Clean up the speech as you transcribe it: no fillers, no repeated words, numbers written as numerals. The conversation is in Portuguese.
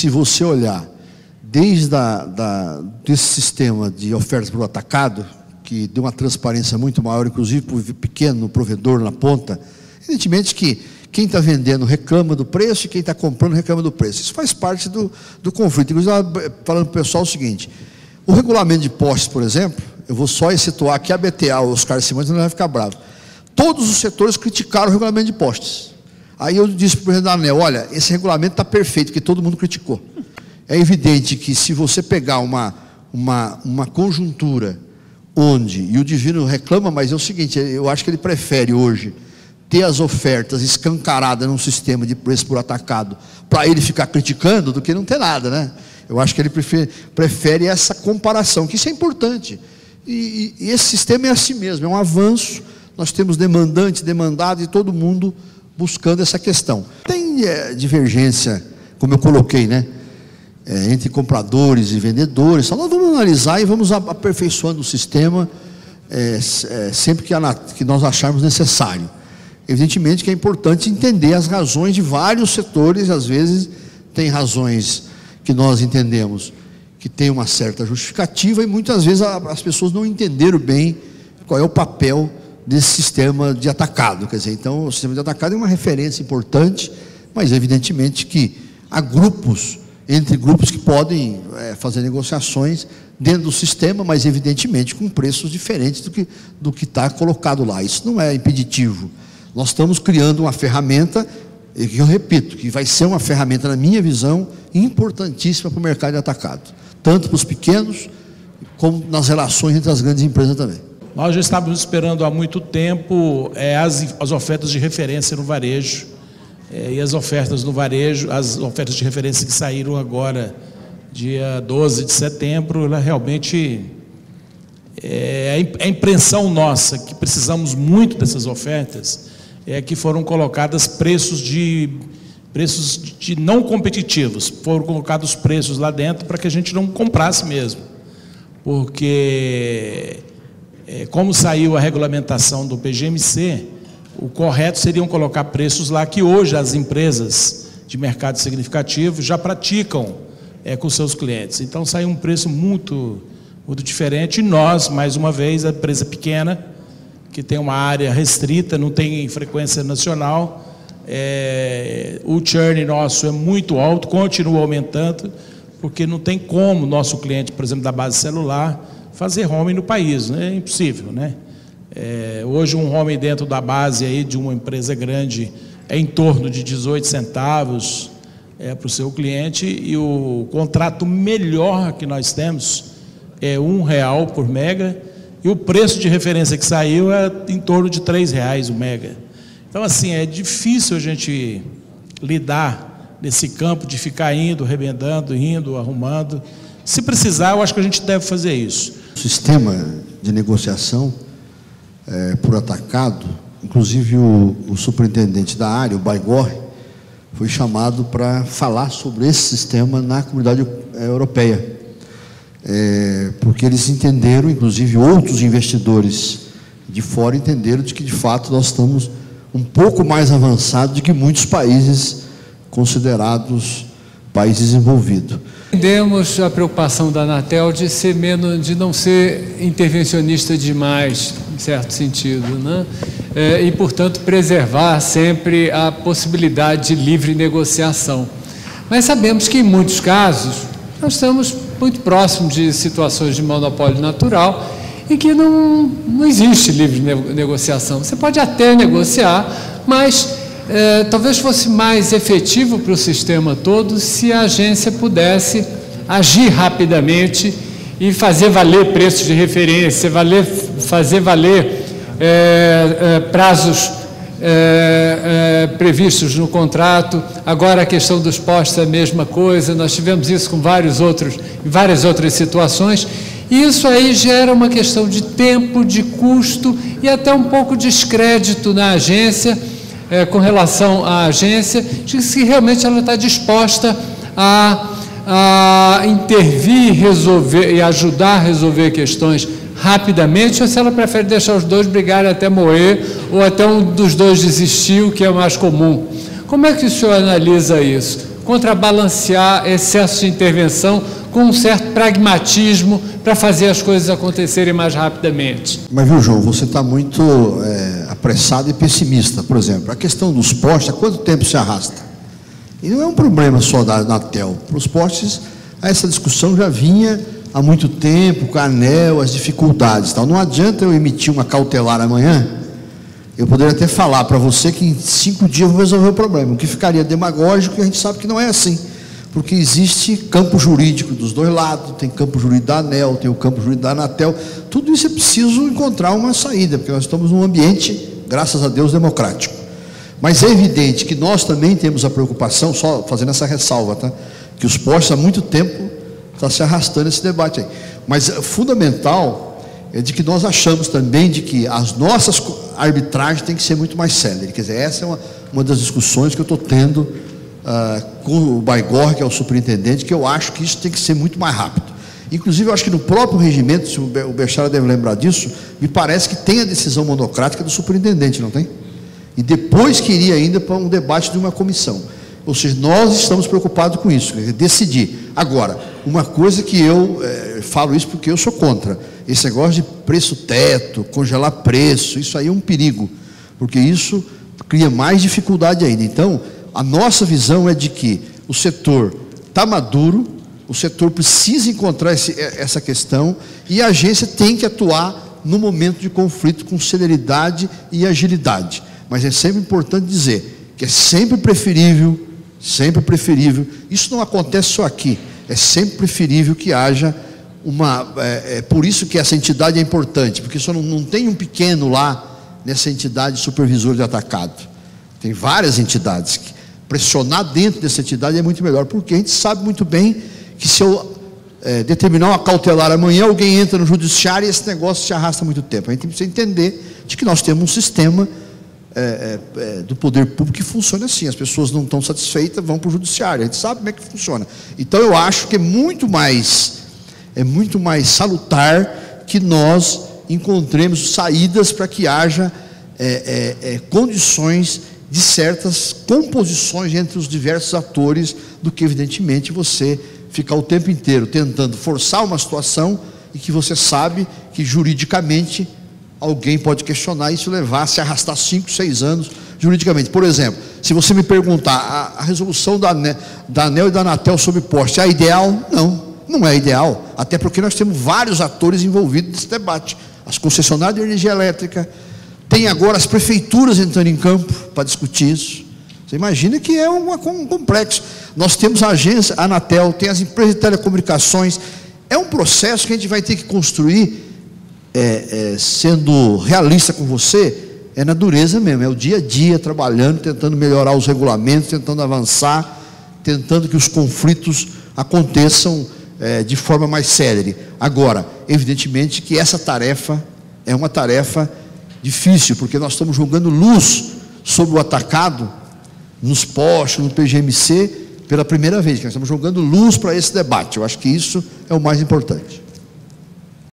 se você olhar desde desse sistema de ofertas por atacado, que deu uma transparência muito maior, inclusive para o pequeno provedor na ponta, evidentemente que quem está vendendo reclama do preço e quem está comprando reclama do preço. Isso faz parte do conflito. Inclusive, falando para o pessoal o seguinte, o regulamento de postes, por exemplo, eu vou só excetuar aqui a BTA, o Oscar Simões não vai ficar bravo. Todos os setores criticaram o regulamento de postes. Aí eu disse para o presidente da ANEEL, olha, esse regulamento está perfeito, porque todo mundo criticou. É evidente que se você pegar uma conjuntura onde, e o Divino reclama, mas é o seguinte, eu acho que ele prefere hoje ter as ofertas escancaradas num sistema de preço por atacado, para ele ficar criticando, do que não ter nada, né? Eu acho que ele prefere essa comparação, que isso é importante. E esse sistema é assim mesmo, é um avanço. Nós temos demandante, demandado e todo mundo buscando essa questão. Tem divergência, como eu coloquei, né? Entre compradores e vendedores. Então nós vamos analisar e vamos aperfeiçoando o sistema sempre que nós acharmos necessário. Evidentemente que é importante entender as razões de vários setores, às vezes tem razões que nós entendemos que tem uma certa justificativa e muitas vezes as pessoas não entenderam bem qual é o papel desse sistema de atacado. Quer dizer, então o sistema de atacado é uma referência importante, mas evidentemente que há grupos, entre grupos que podem fazer negociações dentro do sistema, mas evidentemente com preços diferentes do que está colocado lá. Isso não é impeditivo. Nós estamos criando uma ferramenta, que eu repito, que vai ser uma ferramenta, na minha visão, importantíssima para o mercado de atacado, tanto para os pequenos, como nas relações entre as grandes empresas também. Nós já estávamos esperando há muito tempo as ofertas de referência no varejo, e as ofertas no varejo, as ofertas de referência que saíram agora, dia 12 de setembro, ela realmente... a impressão nossa, que precisamos muito dessas ofertas, é que foram colocadas preços de não competitivos, foram colocados preços lá dentro para que a gente não comprasse mesmo, porque como saiu a regulamentação do PGMC, o correto seriam colocar preços lá que hoje as empresas de mercado significativo já praticam com seus clientes. Então saiu um preço muito diferente, e nós, mais uma vez, a empresa pequena, que tem uma área restrita, não tem frequência nacional, o churn nosso é muito alto, continua aumentando, porque não tem como nosso cliente, por exemplo, da base celular, fazer home no país, né? É impossível, né? Hoje um home dentro da base aí de uma empresa grande é em torno de 18 centavos para o seu cliente, e o contrato melhor que nós temos é R$1 por mega, e o preço de referência que saiu é em torno de R$3 o mega. Então, assim, é difícil a gente lidar nesse campo de ficar indo, remendando, indo, arrumando. Se precisar, eu acho que a gente deve fazer isso. O sistema de negociação por atacado, inclusive o superintendente da área, o Baigorri, foi chamado para falar sobre esse sistema na comunidade europeia. Porque eles entenderam, inclusive outros investidores de fora entenderam de que de fato nós estamos um pouco mais avançados do que muitos países considerados países desenvolvidos. Entendemos a preocupação da Anatel de ser menos, de não ser intervencionista demais, em certo sentido, né? E portanto preservar sempre a possibilidade de livre negociação. Mas sabemos que em muitos casos nós estamos muito próximos de situações de monopólio natural e que não existe livre negociação. Você pode até negociar, mas talvez fosse mais efetivo para o sistema todo se a agência pudesse agir rapidamente e fazer valer preços de referência, fazer valer prazos previstos no contrato. Agora a questão dos postos é a mesma coisa, nós tivemos isso com várias outras situações, e isso aí gera uma questão de tempo, de custo e até um pouco de descrédito na agência, com relação à agência, de se realmente ela está disposta a intervir, resolver e ajudar a resolver questões rapidamente, ou se ela prefere deixar os dois brigarem até morrer, ou até um dos dois desistir, o que é mais comum. Como é que o senhor analisa isso? contrabalancear excesso de intervenção com um certo pragmatismo para fazer as coisas acontecerem mais rapidamente. Mas, viu, João, você está muito apressado e pessimista. Por exemplo, a questão dos postes, há quanto tempo se arrasta? E não é um problema só da Anatel. Para os postes, essa discussão já vinha há muito tempo, com a ANEEL, as dificuldades. Tal. Não adianta eu emitir uma cautelar amanhã, eu poderia até falar para você que em 5 dias eu vou resolver o problema, o que ficaria demagógico, e a gente sabe que não é assim, porque existe campo jurídico dos dois lados, tem campo jurídico da ANEEL, tem o campo jurídico da Anatel, tudo isso é preciso encontrar uma saída, porque nós estamos num ambiente, graças a Deus, democrático. Mas é evidente que nós também temos a preocupação, só fazendo essa ressalva, tá? Que os postos há muito tempo está se arrastando esse debate aí. Mas o fundamental é de que nós achamos também de que as nossas arbitragens têm que ser muito mais céleres. Quer dizer, essa é uma das discussões que eu estou tendo com o Baigorri, que é o superintendente, que eu acho que isso tem que ser muito mais rápido. Inclusive, eu acho que no próprio regimento, se o Bechara deve lembrar disso, me parece que tem a decisão monocrática do superintendente, não tem? E depois que iria ainda para um debate de uma comissão. Ou seja, nós estamos preocupados com isso, decidir. Agora, uma coisa que eu falo isso porque eu sou contra, esse negócio de preço teto, congelar preço, isso aí é um perigo, porque isso cria mais dificuldade ainda. Então, a nossa visão é de que o setor está maduro, o setor precisa encontrar essa questão e a agência tem que atuar no momento de conflito com celeridade e agilidade. Mas é sempre importante dizer que é sempre preferível, isso não acontece só aqui, é sempre preferível que haja uma... É por isso que essa entidade é importante, porque só não tem um pequeno lá nessa entidade supervisor de atacado. Tem várias entidades que pressionar dentro dessa entidade é muito melhor, porque a gente sabe muito bem que se eu determinar uma cautelar amanhã, alguém entra no judiciário e esse negócio se arrasta há muito tempo. A gente precisa entender de que nós temos um sistema do poder público que funciona assim, as pessoas não estão satisfeitas, vão para o judiciário, a gente sabe como é que funciona. Então eu acho que é muito mais salutar que nós encontremos saídas para que haja condições de certas composições entre os diversos atores, do que evidentemente você ficar o tempo inteiro tentando forçar uma situação e que você sabe que juridicamente alguém pode questionar isso, levar, se arrastar 5, 6 anos juridicamente. Por exemplo, se você me perguntar a resolução da ANEEL e da Anatel sobre poste é ideal? Não, não é ideal. Até porque nós temos vários atores envolvidos nesse debate. As concessionárias de energia elétrica, tem agora as prefeituras entrando em campo para discutir isso. Você imagina que é um complexo. Nós temos a agência, a Anatel, tem as empresas de telecomunicações. É um processo que a gente vai ter que construir. Sendo realista com você, é na dureza mesmo, é o dia a dia, trabalhando, tentando melhorar os regulamentos, tentando avançar, tentando que os conflitos aconteçam de forma mais célere. Agora, evidentemente que essa tarefa é uma tarefa difícil, porque nós estamos jogando luz sobre o atacado nos postos, no PGMC, pela primeira vez, que nós estamos jogando luz para esse debate. Eu acho que isso é o mais importante.